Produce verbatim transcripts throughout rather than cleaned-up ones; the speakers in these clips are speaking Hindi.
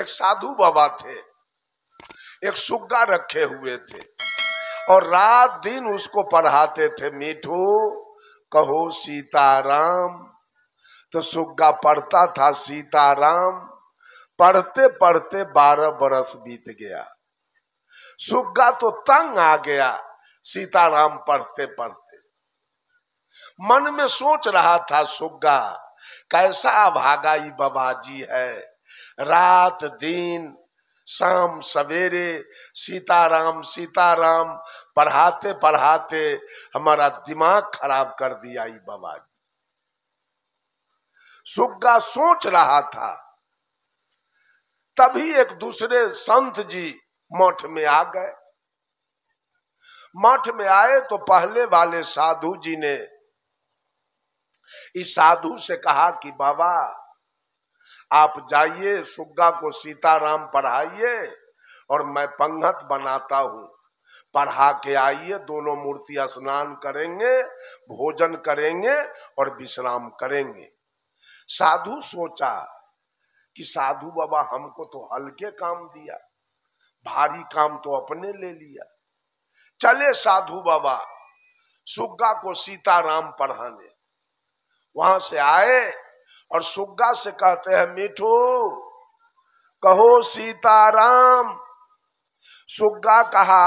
एक साधु बाबा थे, एक सुग्गा रखे हुए थे और रात दिन उसको पढ़ाते थे, मीठू कहो सीताराम। तो सुग्गा पढ़ता था सीताराम, पढ़ते पढ़ते बारह बरस बीत गया। सुग्गा तो तंग आ गया सीताराम पढ़ते पढ़ते। मन में सोच रहा था सुग्गा, कैसा अभागा ई बाबाजी है, रात दिन शाम सवेरे सीताराम सीताराम पढ़ाते पढ़ाते हमारा दिमाग खराब कर दिया ई बाबाजी। सुग्गा सोच रहा था, तभी एक दूसरे संत जी मठ में आ गए। मठ में आए तो पहले वाले साधु जी ने इस साधु से कहा कि बाबा आप जाइए, सुग्गा को सीताराम पढ़ाइए और मैं पंगत बनाता हूं, पढ़ा के आइए, दोनों मूर्ति स्नान करेंगे, भोजन करेंगे और विश्राम करेंगे। साधु सोचा कि साधु बाबा हमको तो हल्के काम दिया, भारी काम तो अपने ले लिया। चले साधु बाबा सुग्गा को सीताराम पढ़ाने। वहां से आए और सुग्गा से कहते हैं, मिठू कहो सीताराम। सुग्गा कहा,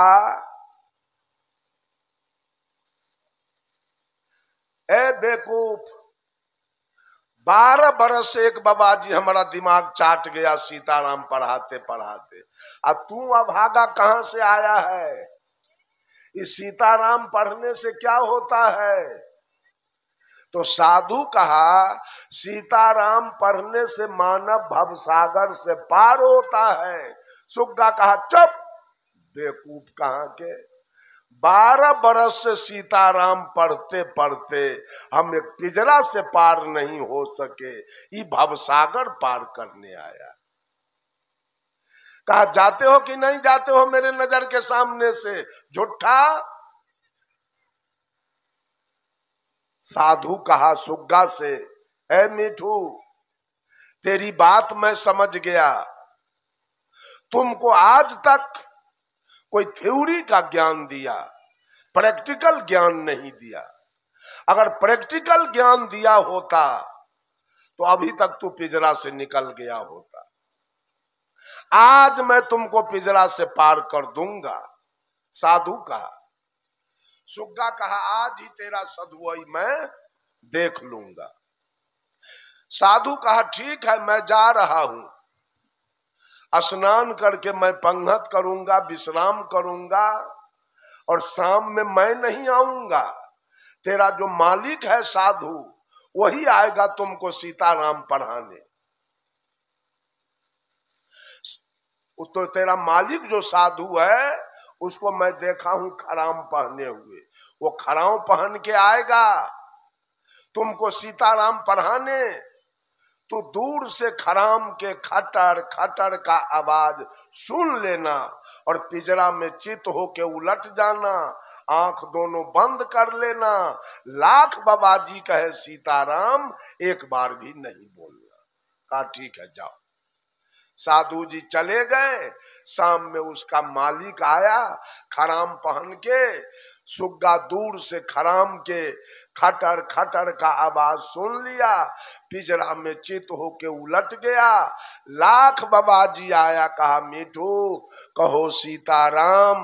ए बेवकूफ, बारह बरस एक बाबा जी हमारा दिमाग चाट गया सीताराम पढ़ाते पढ़ाते, अब तू अभागा कहां से आया है? इस सीताराम पढ़ने से क्या होता है? तो साधु कहा, सीताराम पढ़ने से मानव भवसागर से पार होता है। सुग्गा कहा, चुप बेवकूफ कहां के, बारह बरस से सीताराम पढ़ते पढ़ते हम एक पिजरा से पार नहीं हो सके, ये भवसागर पार करने आया। कहा, जाते हो कि नहीं जाते हो मेरे नजर के सामने से, झूठा। साधु कहा सुग्गा से, ऐ मिठू तेरी बात मैं समझ गया, तुमको आज तक कोई थ्योरी का ज्ञान दिया, प्रैक्टिकल ज्ञान नहीं दिया। अगर प्रैक्टिकल ज्ञान दिया होता तो अभी तक तू पिजरा से निकल गया होता। आज मैं तुमको पिजरा से पार कर दूंगा। साधु कहा, सुग्गा कहा, आज ही तेरा सदुआई मैं देख लूंगा। साधु कहा, ठीक है मैं जा रहा हूं, स्नान करके मैं पंगत करूंगा, विश्राम करूंगा और शाम में मैं नहीं आऊंगा, तेरा जो मालिक है साधु वही आएगा तुमको सीताराम पढ़ाने। तो तेरा मालिक जो साधु है उसको मैं देखा हूं खराम पहने हुए, वो खराम पहन के आएगा तुमको सीताराम पढ़ाने। तो दूर से खराम के खटर खटर का आवाज सुन लेना और पिजरा में चित होके उलट जाना, आंख दोनों बंद कर लेना, लाख बाबाजी कहे सीताराम एक बार भी नहीं बोलना। कहा ठीक है जाओ। साधु जी चले गए। शाम में उसका मालिक आया खराम पहन के। सुग्गा दूर से खराम के खटर खटर का आवाज सुन लिया, पिजरा में चित होके उलट गया। लाख बाबाजी आया, कहा मिठू कहो सीताराम,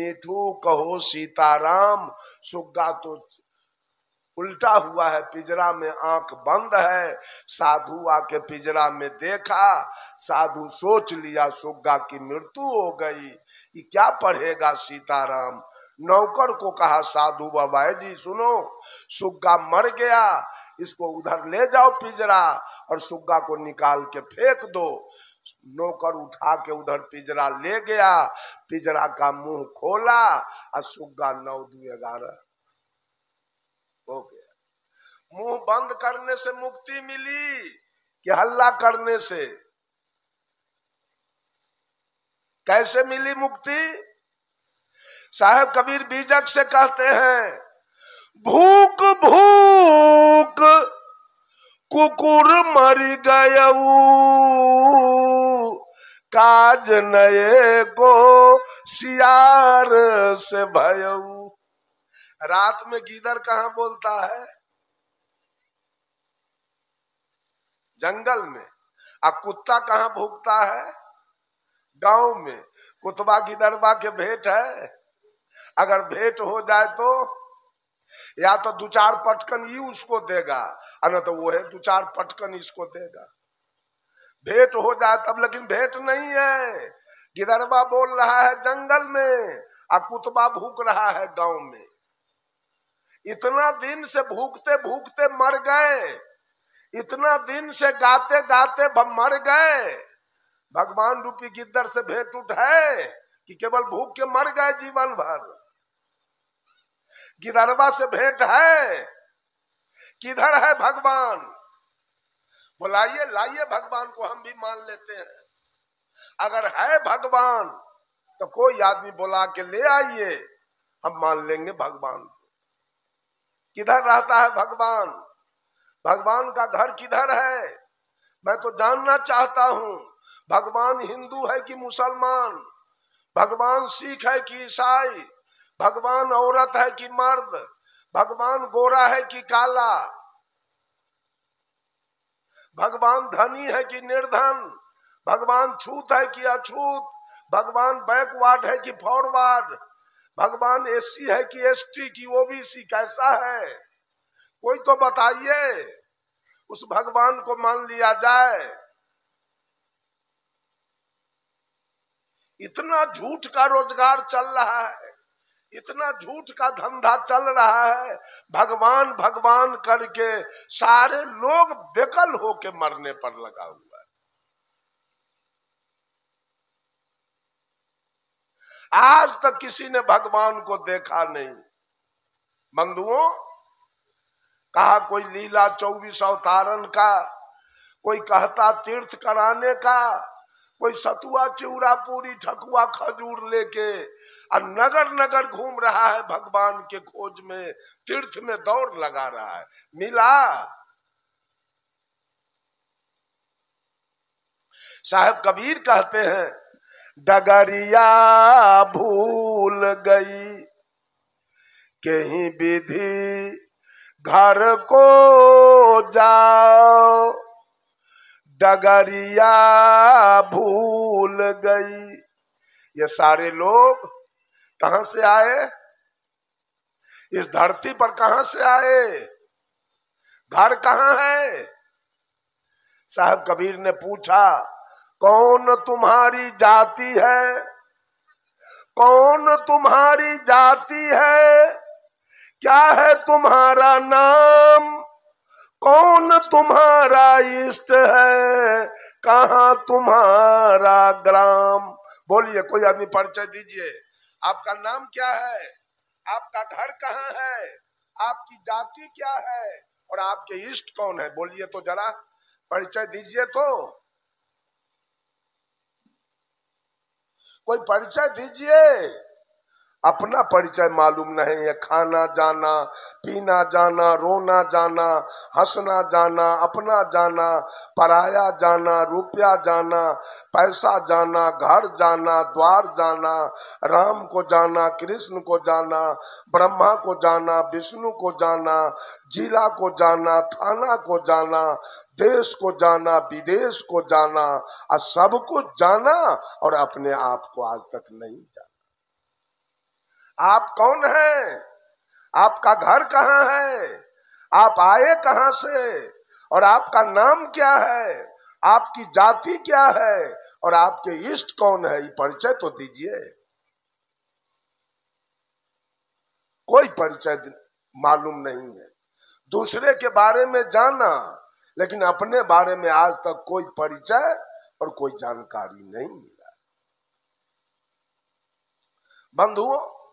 मिठू कहो सीताराम। सुग्गा तो उल्टा हुआ है, पिजरा में आंख बंद है। साधु आके पिजरा में देखा, साधु सोच लिया सुग्गा की मृत्यु हो गई, ये क्या पढ़ेगा सीताराम। नौकर को कहा, साधु बाबा जी सुनो, सुग्गा मर गया, इसको उधर ले जाओ पिजरा और सुग्गा को निकाल के फेंक दो। नौकर उठा के उधर पिजरा ले गया, पिजरा का मुंह खोला और सुग्गा नौ दो ग्यारह हो गया। मुंह बंद करने से मुक्ति मिली कि हल्ला करने से? कैसे मिली मुक्ति? साहेब कबीर बीजक से कहते हैं, भूख भूख कुकुर मर गयऊ, काज नये को सियार से भयऊ। रात में गीदड़ कहाँ बोलता है? जंगल में। अब कुत्ता कहाँ भूखता है? गांव में। कुतबा गीदड़बा के भेंट है? अगर भेंट हो जाए तो या तो दो चार पटकन ही उसको देगा न तो वो है दो चार पटकन इसको देगा। भेंट हो जाए तब, लेकिन भेंट नहीं है। गिदड़बा बोल रहा है जंगल में और कुतबा भूख रहा है गांव में। इतना दिन से भूखते भूखते मर गए, इतना दिन से गाते गाते मर गए। भगवान रूपी गिद्दड़ से भेंट उठाए कि केवल भूख के मर गए जीवन भर? गिदड़बा से भेंट है? किधर है भगवान? बुलाइए लाइए भगवान को, हम भी मान लेते हैं। अगर है भगवान तो कोई आदमी बुला के ले आइए, हम मान लेंगे भगवान को। किधर रहता है भगवान? भगवान का घर किधर है? मैं तो जानना चाहता हूं भगवान हिंदू है कि मुसलमान, भगवान सिख है कि ईसाई, भगवान औरत है कि मर्द, भगवान गोरा है कि काला, भगवान धनी है कि निर्धन, भगवान छूत है कि अछूत, भगवान बैकवर्ड है कि फॉरवर्ड, भगवान एससी है कि एसटी की ओबीसी, कैसा है? कोई तो बताइए। उस भगवान को मान लिया जाए। इतना झूठ का रोजगार चल रहा है, इतना झूठ का धंधा चल रहा है। भगवान भगवान करके सारे लोग बेकल होके मरने पर लगा हुआ है। आज तक किसी ने भगवान को देखा नहीं। बंधुओं, कहा कोई लीला चौबीस अवतारण का, कोई कहता तीर्थ कराने का, कोई सतुआ चिउरा पूरी ठकुआ खजूर लेके और नगर नगर घूम रहा है भगवान के खोज में, तीर्थ में दौड़ लगा रहा है। मिला? साहब कबीर कहते हैं, डगरिया भूल गई कहीं विधि घर को जाओ, डगरिया भूल गई। ये सारे लोग कहां से आए? इस धरती पर कहां से आए? घर कहां है? साहब कबीर ने पूछा, कौन तुम्हारी जाति है, कौन तुम्हारी जाति है, क्या है तुम्हारा नाम, कौन तुम्हारा इष्ट है, कहां तुम्हारा ग्राम। बोलिए, कोई आदमी परिचय दीजिए। आपका नाम क्या है, आपका घर कहाँ है, आपकी जाति क्या है और आपके इष्ट कौन है? बोलिए तो, जरा परिचय दीजिए तो। कोई परिचय दीजिए। अपना परिचय मालूम नहीं है। खाना जाना, पीना जाना, रोना जाना, हंसना जाना, अपना जाना, पराया जाना, रुपया जाना, पैसा जाना, घर जाना, द्वार जाना, राम को जाना, कृष्ण को जाना, ब्रह्मा को जाना, विष्णु को जाना, जिला को जाना, थाना को जाना, देश को जाना, विदेश को जाना और सब कुछ जाना और अपने आप को आज तक नहीं जाना। आप कौन है, आपका घर कहाँ है, आप आए कहाँ से और आपका नाम क्या है, आपकी जाति क्या है और आपके इष्ट कौन है, ये परिचय तो दीजिए। कोई परिचय मालूम नहीं है। दूसरे के बारे में जाना, लेकिन अपने बारे में आज तक कोई परिचय और कोई जानकारी नहीं मिला। बंधुओं,